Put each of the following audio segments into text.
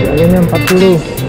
Harganya 40.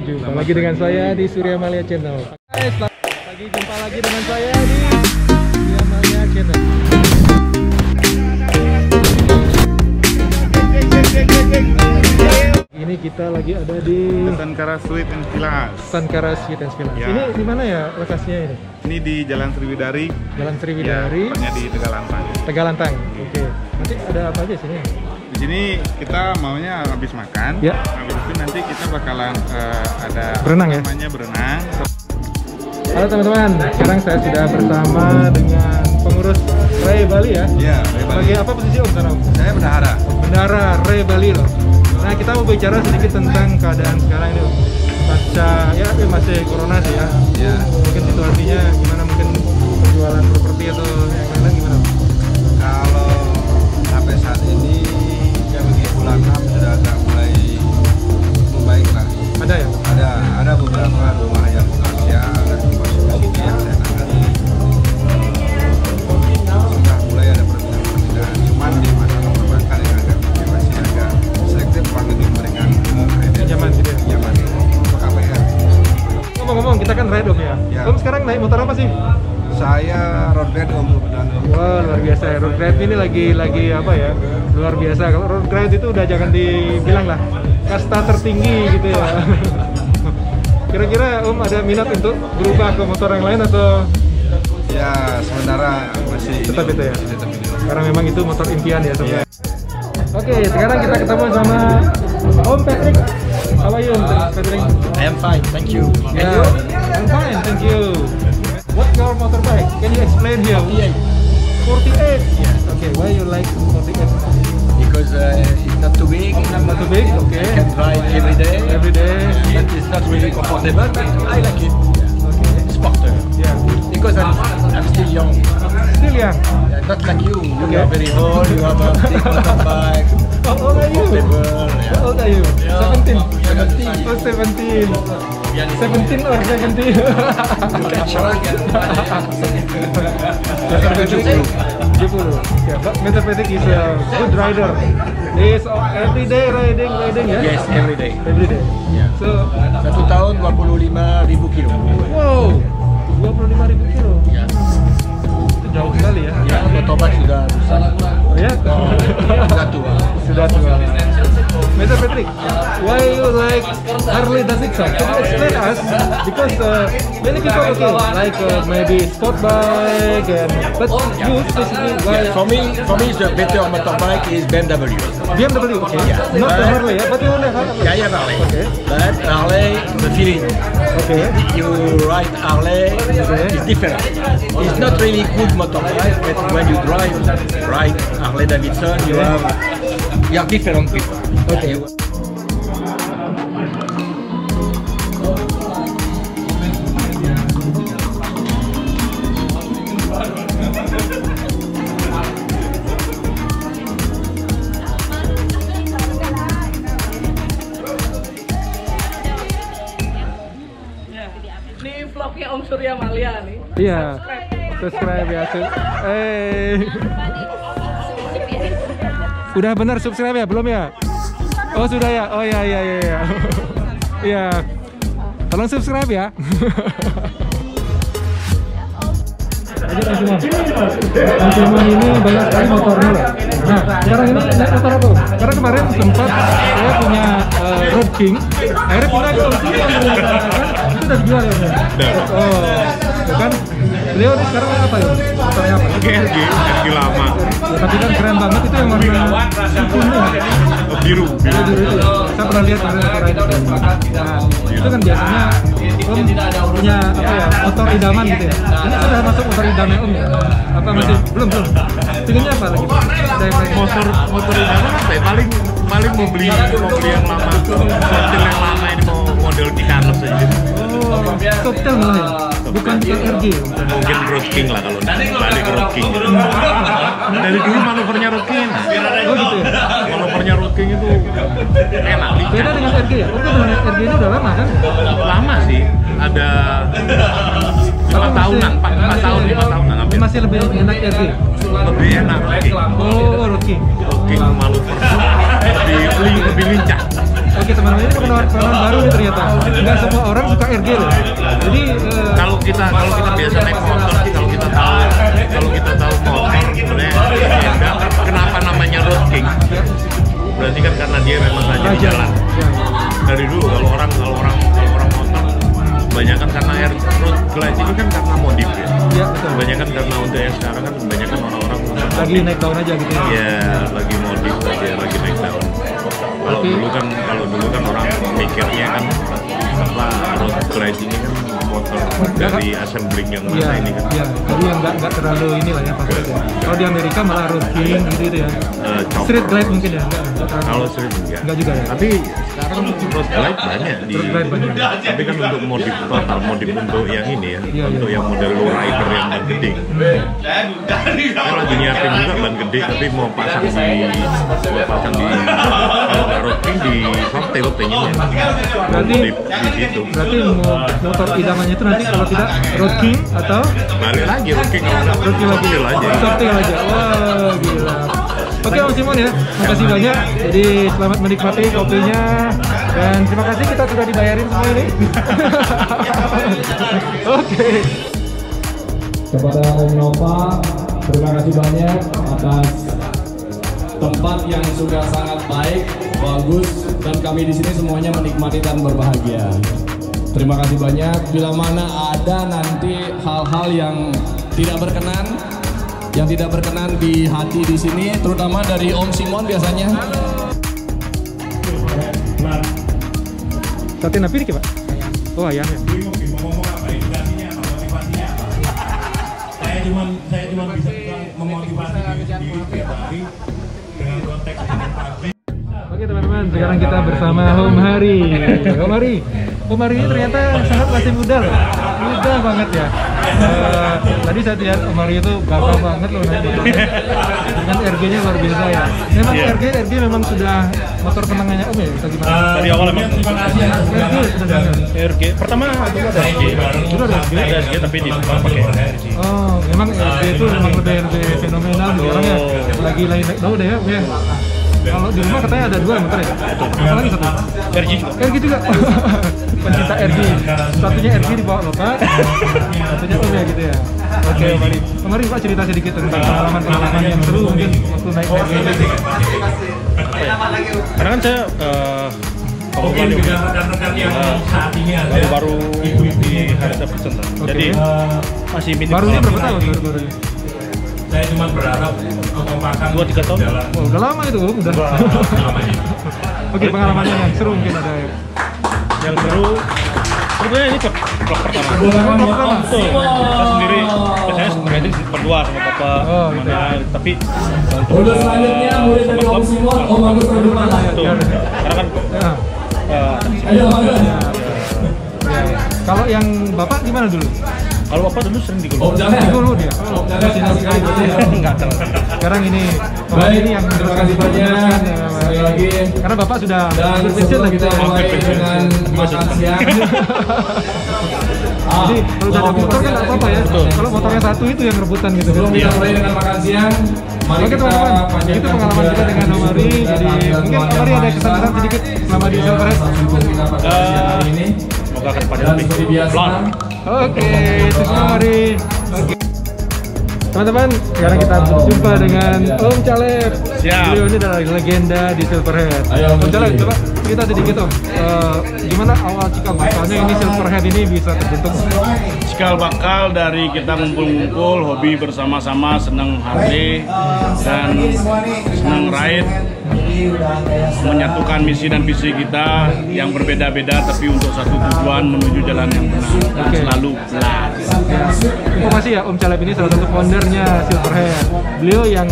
Jumpa lagi dengan saya di Surya Malya Channel. Selamat pagi, jumpa lagi dengan saya di Surya Malya Channel. Ini kita lagi ada di Sankara Suites Indhilas. Sankara Suites Indhilas. Ya. Ini di mana ya lokasinya ini? Ini di Jalan Sriwidari. Jalan Sriwidari. Tempatnya di Tegalantang. Tegalantang. Oke. Okay. Nanti ada apa aja sini? Di sini kita maunya habis makan, ya. Habis itu nanti kita bakalan ada berenang ya? Namanya berenang. Halo teman-teman, sekarang saya sudah bersama dengan pengurus Ray Bali ya? Iya, Ray Bali. Sebagai apa posisi om sekarang? Saya bendahara. Bendahara Ray Bali loh. Nah kita mau bicara sedikit tentang keadaan sekarang ini om. Pasca ya masih corona sih ya? Iya. Mungkin situasinya gimana, mungkin penjualan properti atau yang lain-lain gimana? Kalau sampai saat ini bulan 6 sudah agak mulai membaik lah. Ada ya? Ada beberapa rumah yang bekerja dan masuk ke sini yang saya tangani. Sudah mulai ada perbedaan-perbedaan. Cuman di masalah perbankan yang agak masih agak selektif banget memberikan kredit. Pinjaman gitu ya? Pinjaman KPR. Ngomong-ngomong, kita kan ride om ya? Ya. Om sekarang naik motor apa sih? Saya road glide om. Wah luar biasa ya, road glide ini lagi apa ya, luar biasa. Kalau road glide itu udah jangan dibilang lah, kasta tertinggi gitu ya. Kira-kira om ada minat untuk berubah ke motor yang lain atau? Ya sementara masih tetap itu ya? Karena memang itu motor impian ya sebenarnya. Oke, sekarang kita ketemu sama Om Patrick. How are you Om Patrick? I am fine, thank you. Yeah, I'm fine, thank you. What's your motorbike? Can you explain here? 48. 48? Yes. Okay, why you like 48? Because it's not too big. Not too big, okay. I can drive every day. Every day. But it's not really comfortable, but I like it. Yeah. Okay. Sporter. Yeah. Because I'm still young. Still young? Yeah, not like you. Okay. You are very old, you have a big motorbike. How old are you? Yeah. How old are you? Yeah. 17? 17. Oh, 17. 17 or 70. Mr. Patrick is a good rider. He is every day riding ya? Yes, every day. Every day. Yeah. So 1 tahun 25.000 kilo. Wow, 25.000 kilo. Ya. Itu jauh sekali ya? Ya, motorbike sudah rusak. Oh ya? Sudah tua. Sudah tua. Mr. Patrick, why you like Harley Davidson? Can you explain us? Because many people like maybe sport bike, and, but you specifically why? Yeah, for me, the better motorbike is BMW. BMW, okay. Yeah. Not the Harley, yeah, but you only Harley. Yeah, I have Harley. Okay. But Harley, the feeling. Okay. You ride Harley, okay. It's different. It's not really good motorbike, but when you ride Harley Davidson, you have you are different people. Okay. anaknya Om Surya Malya nih. Iya. Subscribe ya. Eh. Udah benar subscribe ya? Belum ya? Oh, sudah ya. Oh ya ya ya. Iya. Tolong subscribe ya. Mas Iman ini banyak sekali motornya. Nah, sekarang ini naik motor apa? Karena kemarin sempat saya punya Road King. Akhirnya pindah ke sini itu udah dijual ya. Oh, bukan. Beliau sekarang apa ya? Motornya apa? GLG lama. Tapi kan keren banget itu yang warna biru. Saya pernah lihat orang-orang itu. Itu kan biasanya Om punya apa ya? Motor idaman gitu ya. Ini sudah masuk motor idaman Om ya? Apa masih belum? Tinggalnya apa lagi? Motor idaman apa ya? Paling mau beli yang lama. Model yang lama ini mau model Ticanos aja. Oh, Toptel malah ya? Bukan RG. Mungkin Road King lah kalau balik Road King. Dari dulu manuvernya Road King. Oh gitu ya? Manuvernya Road King itu enak. Beda dengan RG ya? Itu dengan RG ini udah lama kan? Lama sih. Ada 4 tahunan hampir. Masih lebih enak RG? Lebih enak Road King. Oh, Road King. Road King manuver lebih lincah. Oke, teman-teman, ini penawaran baru nih ternyata. Enggak semua orang suka RG loh. Jadi kalau kita biasa naik motor, kalau kita tahu motor sebenarnya kenapa namanya Road King? Berarti kan karena dia memang raja di jalan. Dari dulu kalau orang motor kebanyakan karena Road Glide ini kan karena modif ya. Kebanyakan karena udah yang sekarang kan kebanyakan orang-orang lagi naik down aja gitu ya. Iya, lagi modif aja, lagi naik down. Kalau dulu kan orang mikirnya kan apa Road Glide ini kan motor dari assembling yang mana ya, ini kan. Iya. Jadi yang nggak terlalu inilah ya pasti. Kalau di Amerika malah Road King gitu ya. Street Glide mungkin ya. Kalau Street enggak juga ya. Tapi sekarang Road Glide banyak di. Tapi kan untuk modif total modif untuk yang ini ya, ya untuk ya. Yang model low rider yang ban gede. Saya lagi nyiapin juga ban gede tapi mau pasang di Road King di cocktail pengennya. Berarti motor idamannya itu nanti kalau tidak Road King atau balik lagi Road King aja. Cocktail aja. Wah, gila. Oke Om Simon ya, makasih banyak. Jadi selamat menikmati kopinya dan terima kasih kita sudah dibayarin semua ini. Oke. Kepada Om Nova, terima kasih banyak atas tempat yang sudah sangat baik, bagus, dan kami di sini semuanya menikmati dan berbahagia. Terima kasih banyak. Bila mana ada nanti hal-hal yang tidak berkenan. Yang tidak berkenan di hati di sini, terutama dari Om Simon biasanya. Tapi napi dikit, Pak. Oh, ayamnya. Ngomong apa inspirasinya, motivasinya apa? Saya cuma bisa memotivasi diri tiap hari dengan konteks dengan Patrick. Oke, teman-teman, sekarang kita bersama Om Hari ini ternyata sangat masih muda banget ya. Tadi saya lihat Om Hari itu gagah banget loh nanti. Dengan RG-nya luar biasa ya. Memang RG memang sudah motor kenangannya Om ya? Dari awal memang. RG pertama itu ada RG. Ada RG tapi di pakai. Oh, memang RG itu memang lebih fenomenal di orangnya. Lagi lain tahu deh ya. Kalau di rumah katanya ada 2 motor ya? Apalagi satu? RG juga. Pencinta RG. Satunya RG di bawah Bapak, satunya Om ya gitu ya. Oke, mari Pak cerita sedikit tentang pengalaman-pengalaman yang seru mungkin waktu naik RG. Karena kan saya baru di Harley Davidson. Jadi masih minim. Baru ini berapa tahun? Saya cuma berharap kekompakan 2-3 tahun. Oh, udah lama itu, udah. Oke, pengalamannya yang seru mungkin ada ya. Yang seru, sebenarnya ini vlog pertama. Betul. Saya sendiri, biasanya ngajin berdua sama Bapak. Oh, gitu. Tapi untuk selanjutnya murid dari Om Simon, Om Agus Perduman lah. Karena kan ayo kalau yang Bapak gimana dulu? Kalau Bapak dulu sering digulung dia. Enggak tahu. Sekarang ini baik ini yang terima kasih banyak sekali lagi karena Bapak sudah berpensiun lagi. Kita mulai dengan makan siang. Jadi kalau udah ada motor kan nggak apa-apa ya. Kalau motornya satu itu yang rebutan gitu. Belum kita mulai dengan makan siang. Oke teman-teman, itu pengalaman kita dengan Om Ari. Jadi mungkin Om Ari ada kesan-kesan sedikit selama di Silverhead. Semoga kedepannya lebih blon. Oke, itu semua Om Ari. Teman-teman, sekarang kita berjumpa dengan Om Caleb. Beliau ini adalah legenda di Silverhead. Om Caleb, coba kita sedikit Om, gimana awal cikal bakalnya ini Silverhead ini bisa terbentuk? Cikal bakal dari kita ngumpul-ngumpul, hobi bersama-sama, seneng Harley dan seneng ride, menyatukan misi dan visi kita yang berbeda-beda tapi untuk satu tujuan menuju jalan yang benar dan selalu benar. Terima kasih ya Om Caleb, ini salah satu foundernya Silverhead. Beliau yang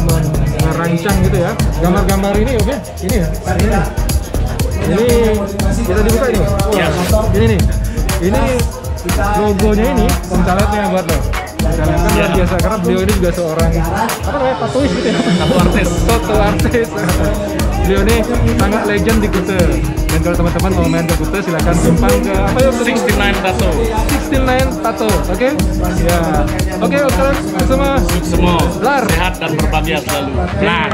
merancang gitu ya gambar-gambar ini. Oke, ini ya, ini kita dibuka ini. Ini nih, ini logonya ini Om Calebnya buat lo. Kalian kan luar biasa, karena beliau ini juga seorang apa namanya, tatois gitu ya, tattoo artist. Beliau ini sangat legend di Kute, dan kalau teman-teman mau main ke Kute silahkan jumpa ke apa ya, 69 tattoo. Oke ya, oke kalian semua sehat dan berbahagia selalu. Nah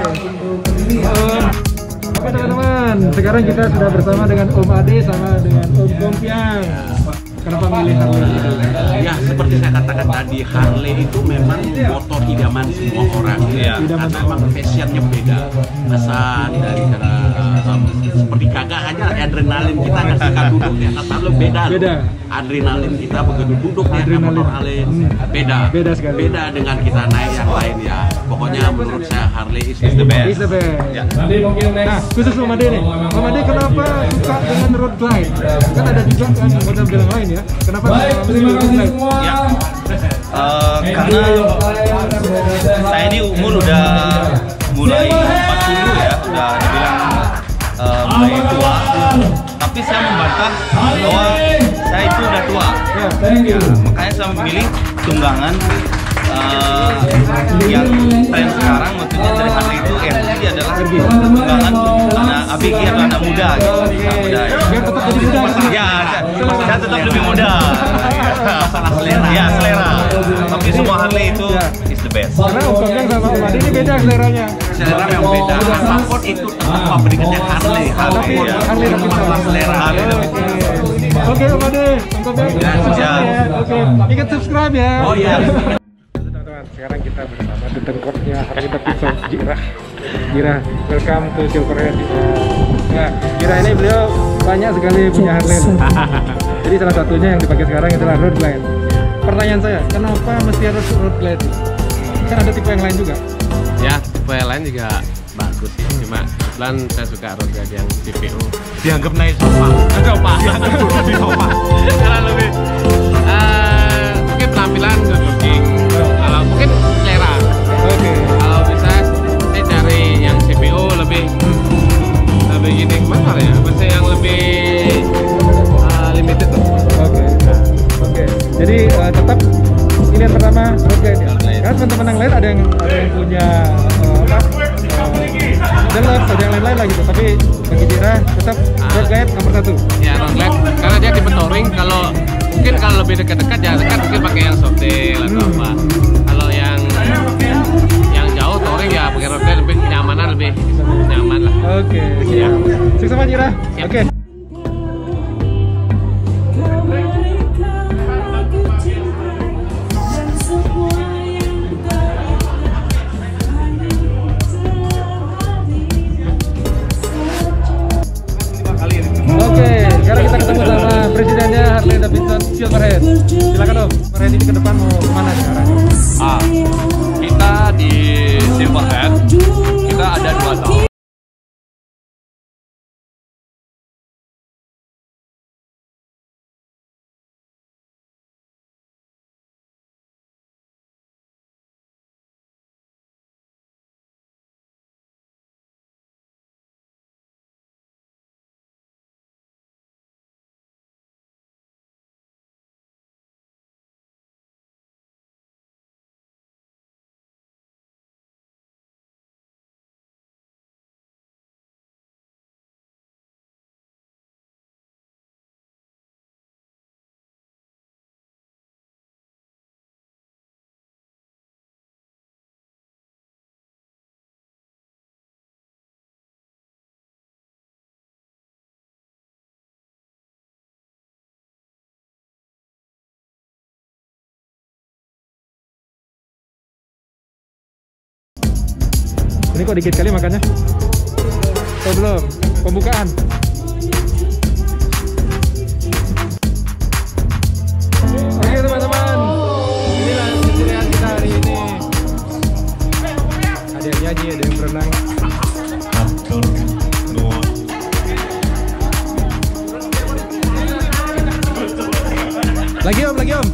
oke teman-teman, sekarang kita sudah bersama dengan Om Ade sama dengan Om Gompiang. Kenapa milih Harley? Ya, seperti saya katakan tadi, Harley itu memang motor idaman semua orang. Karena memang fashionnya beda. Kesan dari cara seperti kagak aja adrenalin kita ketika duduk ya, kata lo beda. Adrenalin kita begitu duduk ya, motor Harley beda sekali. Beda dengan kita naik yang lain ya. Pokoknya menurut saya Harley is the best. Is the best. Nah, khusus Om Ade nih. Om Ade kenapa suka dengan Road Glide? Kan ada juga kan model-model lain. Ya. Kenapa? Baik, terima kasih semua. Ya. Karena saya ini umur udah mulai 40 ya, udah dibilang mulai tua. Tapi saya membantah bahwa saya itu udah tua. Ya, makanya saya memilih tunggangan yang tren sekarang, maksudnya dari Harley itu RG adalah tunggangan anak ABG atau anak muda gitu. Ya, saya tetap lebih muda. Masalah selera. Ya, selera. Tapi semua Harley itu is the best. Karena ukurannya sama Om Ade ini beda seleranya. Selera yang beda. Transport itu tetap pabrikannya Harley. Harley lebih sama selera. Oke Om Ade, oke, ingat subscribe ya. Oh iya. Sekarang kita bersama di tengkoknya Harley Davidson, Jirah. Welcome to Silverhead. Nah, Jirah ini beliau banyak sekali punya Harley. Jadi salah satunya yang dipakai sekarang adalah Road Glide. Pertanyaan saya, kenapa mesti harus Road Glide? Kan ada tipe yang lain juga. Ya, tipe yang lain juga bagus sih. Cuma kebetulan saya suka Road Glide yang TPO. Dianggap naik sofa. Karena lebih mungkin penampilan Road King. Kalau mungkin selera. Kalau bisa saya cari yang CPO lebih gini mahal ya. Maksudnya yang lebih limited tuh. Oke. Jadi tetap ini yang pertama Road Glide ya. Karena teman-teman yang lain ada yang punya Deluxe, ada yang lain-lain lagi tuh. Tapi bagi Jirah tetap Road Glide nomor 1. Ya Road Glide karena dia tipe touring. Kalau mungkin kalau lebih dekat-dekat ya dekat mungkin pakai yang softtail atau apa. Kalau yang jauh touring ya pakai Road Glide lebih kenyamanan, lebih nyaman lah. Oke. Ya. Sama Jirah. Oke. Silverhead, silakan Om. Silverhead ini ke depan mau kemana sekarang? Kita di Silverhead kita ada 2 tahun. Ini kok dikit kali makannya? Oh belum, pembukaan. Oke teman-teman, inilah keceriaan kita hari ini. Ada yang nyanyi, ada yang berenang. Lagi om, lagi om.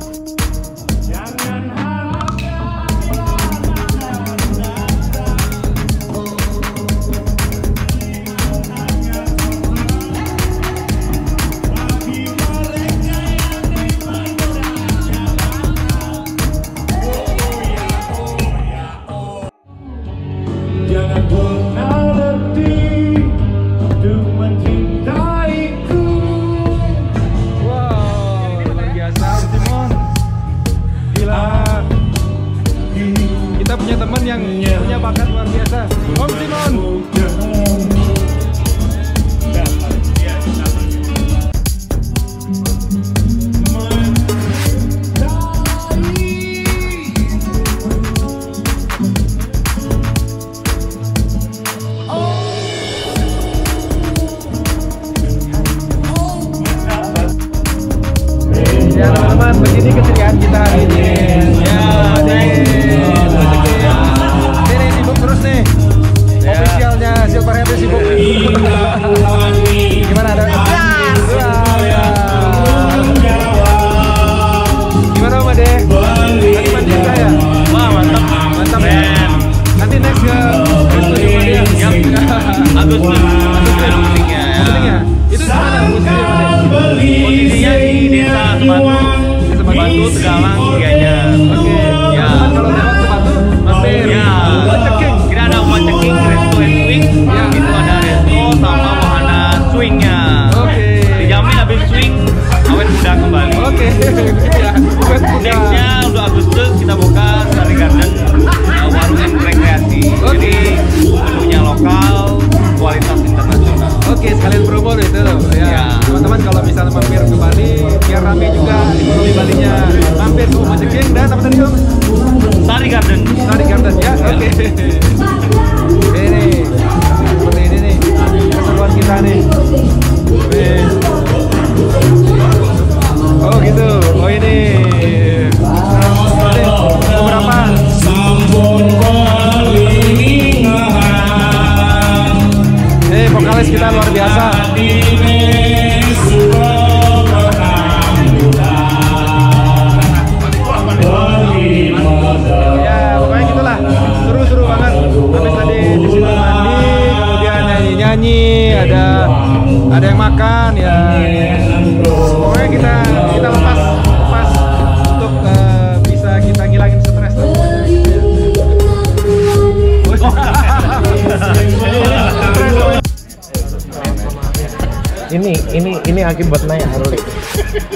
Ini akibat naik Harley.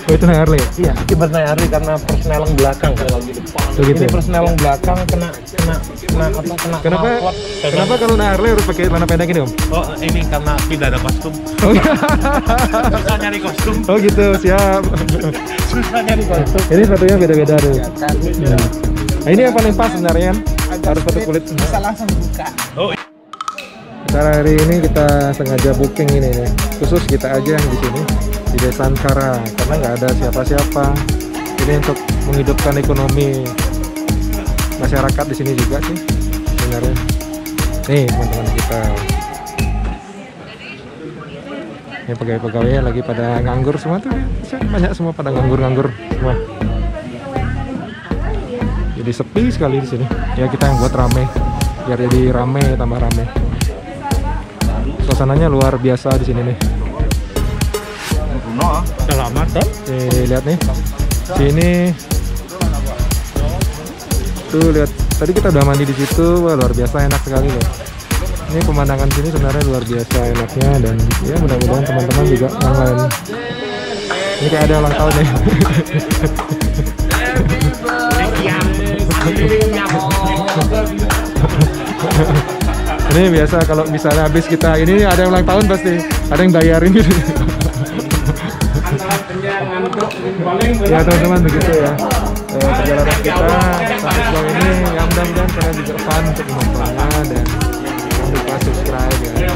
Oh, itu naik Harley? Iya, akibat naik Harley karena persneleng belakang. Tuh gitu. Ini persneleng belakang kena. Kenapa kalau naik Harley harus pakai celana pendek ini, Om? Oh, ini karena tidak ada kostum. Oh, susah nyari kostum. Oh, gitu. Siap. Susah nyari kostum. Ini satunya beda-beda tuh. Ya. Nah, ini yang paling pas sebenarnya. Harus satu kulit. Bisa langsung buka. Oh. Cara hari ini kita sengaja booking ini nih. Khusus kita aja yang di sini di Desa Sankara karena nggak ada siapa-siapa. Ini untuk menghidupkan ekonomi masyarakat di sini juga sih sebenarnya. Nih teman-teman kita. Ini pegawai-pegawai lagi pada nganggur semua tuh. Banyak semua pada nganggur-nganggur semua. Jadi sepi sekali di sini. Ya kita yang buat rame. Biar jadi rame, tambah rame. Suasananya luar biasa di sini nih. Nih lihat nih. Sini. Tuh lihat. Tadi kita udah mandi di situ. Wah, luar biasa enak sekali loh. Ini pemandangan sini sebenarnya luar biasa enaknya dan ya mudah-mudahan teman-teman juga yang lain. Ini kayak ada ulang tahun nih. Ini biasa kalau misalnya habis kita ini ada yang ulang tahun pasti ada yang bayarin gitu. Ya teman-teman begitu ya perjalanan kita sampai sejauh ini. Mudah-mudahan kalian juga fun untuk nontonnya dan lupa subscribe ya.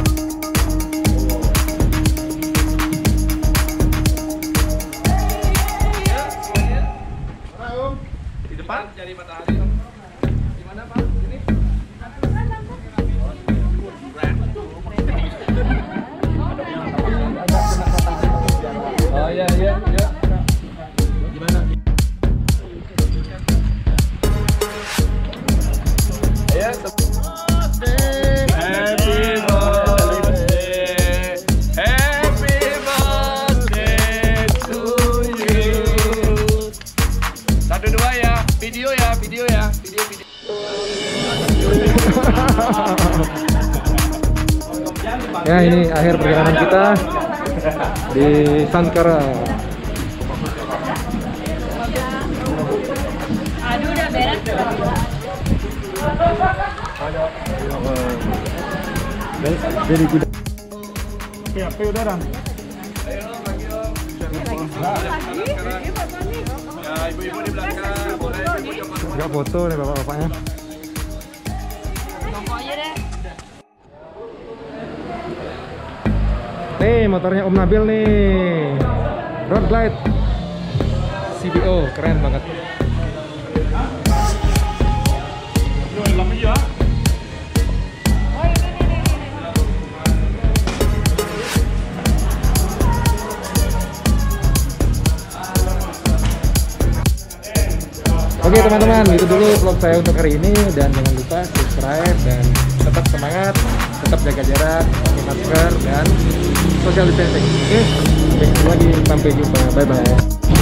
Di depan cari matahari. Di mana, Pak? Ini. Oh iya iya iya. Di mana? Ya, ya ini akhir perjalanan kita di Sankara. Aduh udah beres. Jadi kita PHP udah ram. Ibu-ibu di belakang boleh nggak foto nih bapak-bapaknya. Nih motornya Om Nabil nih, Road Glide CBO, keren banget. Oke teman-teman, itu dulu vlog saya untuk hari ini, dan jangan lupa subscribe dan tetap semangat, tetap jaga jarak, pakai masker dan social distancing. Oke, sampai jumpa lagi, sampai jumpa, bye bye.